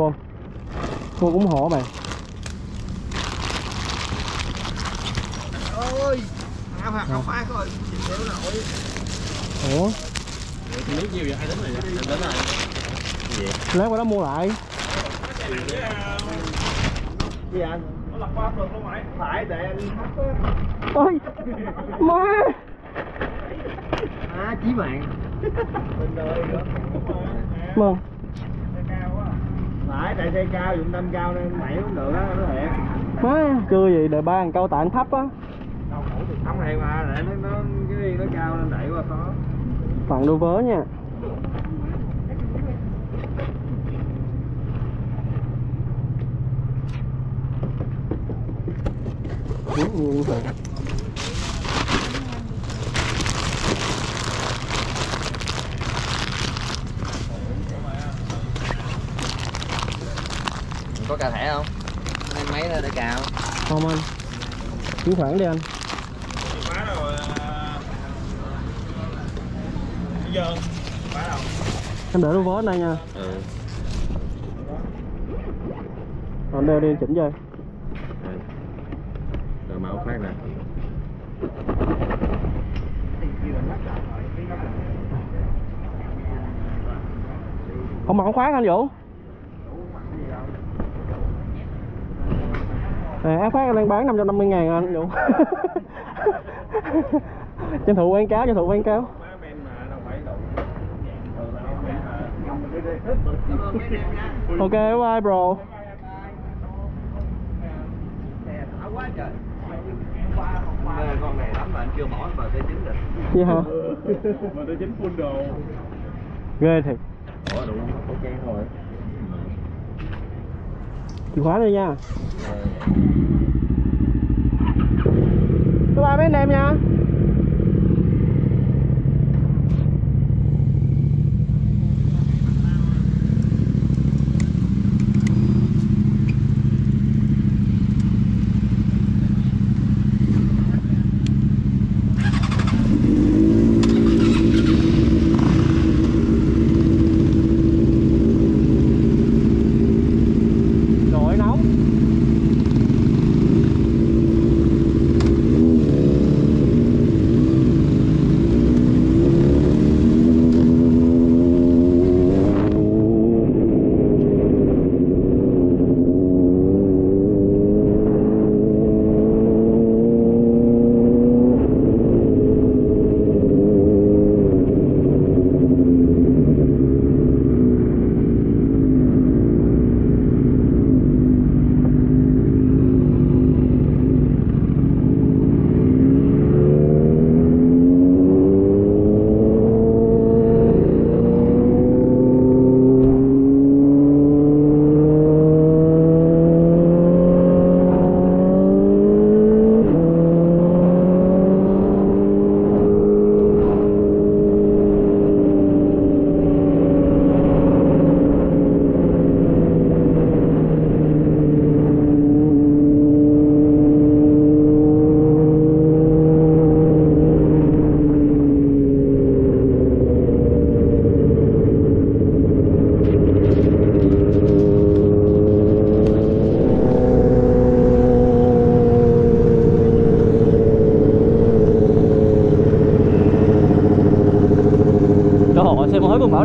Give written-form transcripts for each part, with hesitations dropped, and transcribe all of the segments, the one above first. con. Cô cũng hổ mày. Trời ơi, ao hạt không ai coi, đéo nổi. Ủa? Nước nhiêu vậy? Ai đến rồi vậy? Đến rồi. Lát qua đó mua lại. Gì anh? Nó lật qua phường luôn mày. Phải để anh hấp á. Ôi, má. À, chí mạng. Bình đời nữa. Mông. Phải tại xe cao, dụng đâm cao nên mẩy cũng được á, nó thiệt. Má, chưa gì đời ba thằng câu tại anh thấp á. Không thiệt mà, để nó cao nên đẩy qua khó. Tặng đôi vớ nha. Đúng rồi. Có cà thẻ không? Anh mấy nữa để cào. Không anh. Cứ khoảng đi anh. Quá rồi. Bây giờ quá đâu. Anh để đôi vớ này nha. Ừ. Còn đeo đi chỉnh chơi. Màu khác nè. Không mà không khoác anh Vũ. À, áo khoác anh đang bán 550.000 anh Vũ. Tranh thủ quảng cáo, tranh thủ quảng cáo. Ok, bye bye bro. Con này lắm mà anh chưa bỏ vào tới 9 rồi. Vậy hả? Mà tới 9 full đồ. Ghê thiệt. Ủa đủ có trang rồi. Chìa khóa đây nha. Bye bye mấy anh em nha. Bảo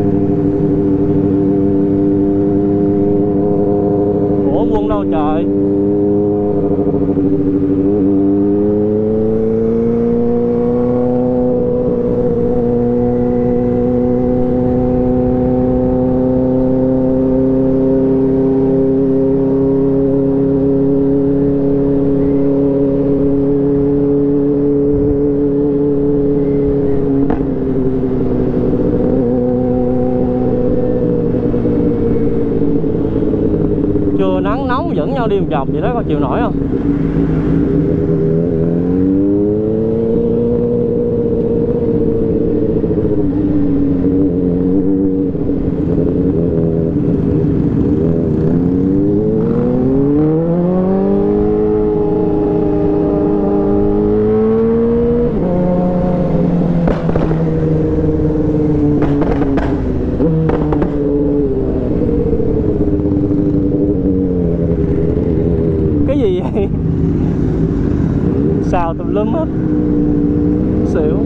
Ủa quân đâu trời? Nắng nóng dẫn nhau đi một vòng vậy đó, có chịu nổi không? lớn hết xỉu.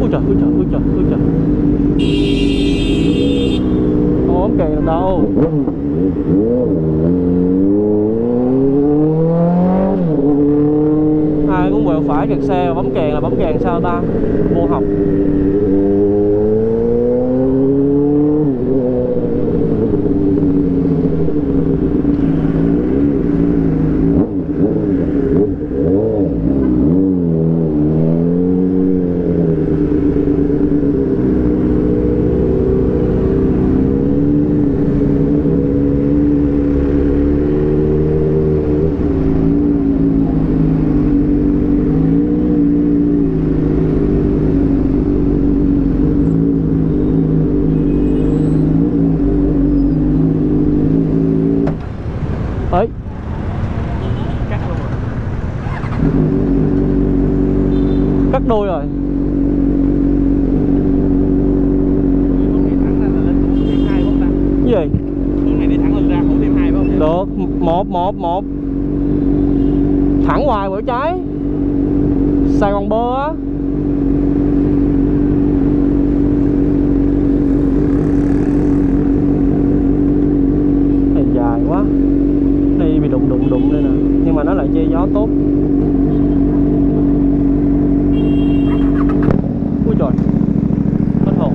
Ôi trời không ốm kìa đâu. Ai cũng quẹo phải kẹt xe, bấm kèn là bấm kèn sao ta? Vô học. Cắt đôi rồi. Cái gì? Đường này đi thẳng lên ra hổ thêm 2 phải không? Được, 1 thẳng hoài bữa trái. Sài Gòn bơ á. Này dài quá. Đi bị đụng đây nè, nhưng mà nó lại che gió tốt. Rồi, hết hồn.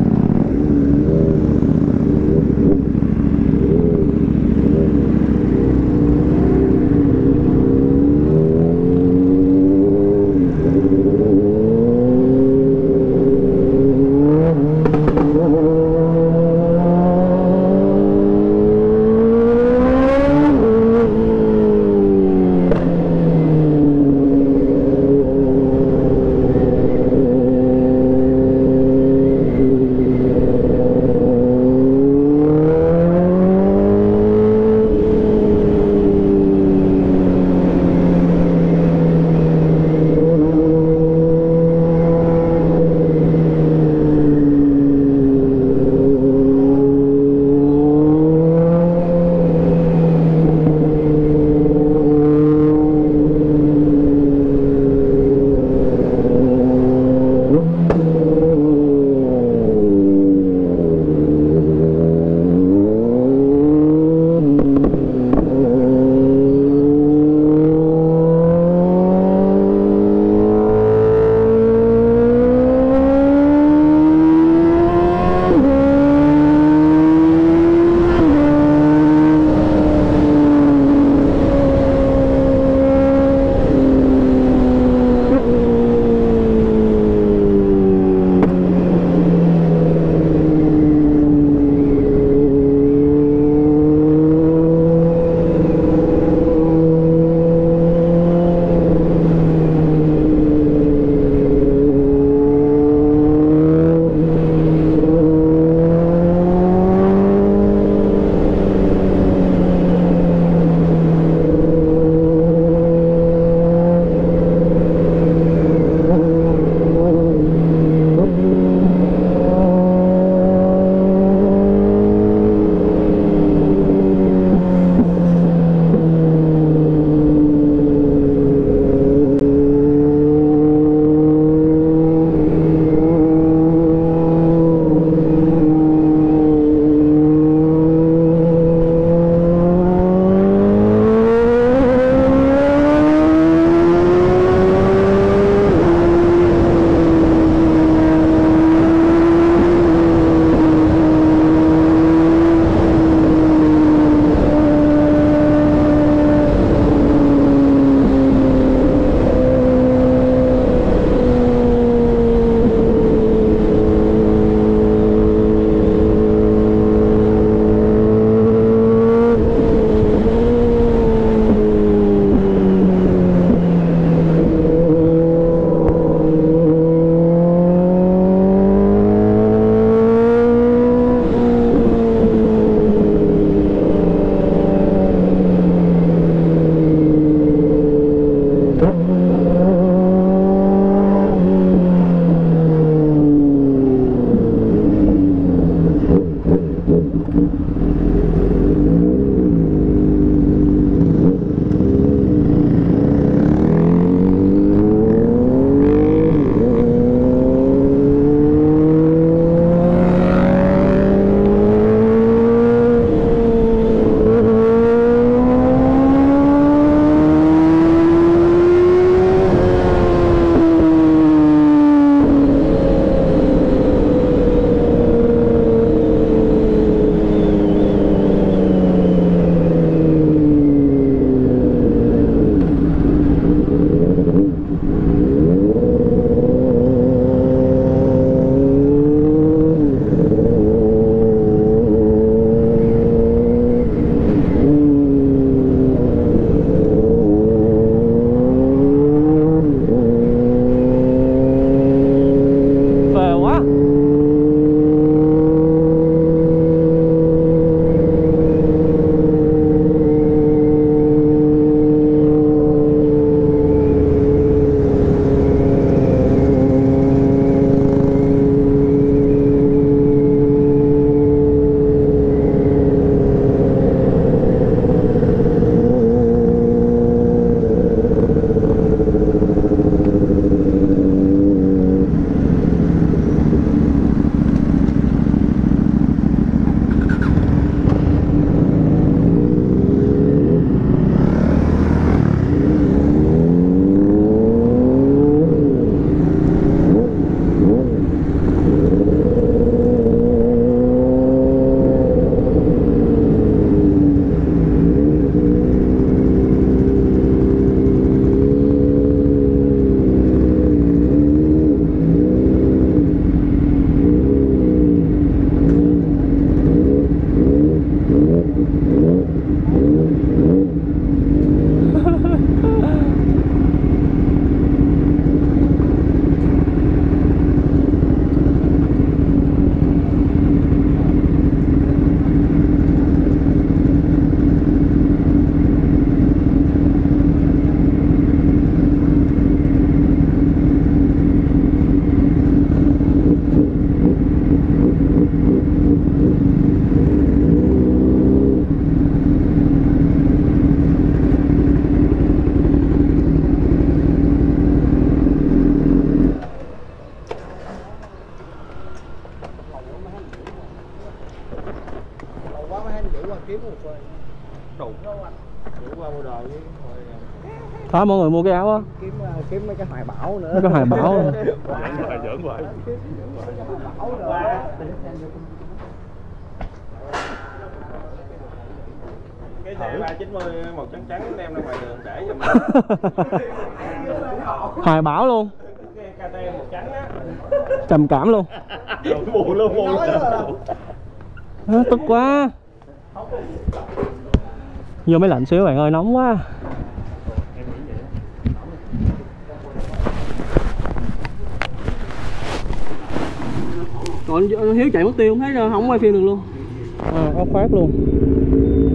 kiếm một phơi đủ không anh? Đủ qua mua đời với thôi mọi người mua cái áo á, kiếm mấy cái hoài bảo nữa, mấy cái hoài bảo nữa. Giỡn hoài cái xe 390 màu trắng trắng đem ra ngoài đường để giùm hoài bảo luôn, trầm cảm luôn, buồn luôn, buồn luôn, tức quá. Vô mấy lạnh xíu bạn ơi, nóng quá. Còn Hiếu chạy mất tiêu không thấy, không quay phim được luôn. À, áo khoác luôn.